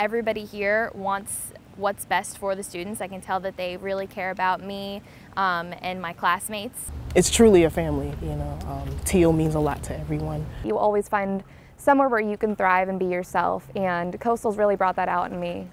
everybody here wants what's best for the students. I can tell that they really care about me and my classmates. It's truly a family, you know. TO means a lot to everyone. You always find somewhere where you can thrive and be yourself, and Coastal's really brought that out in me.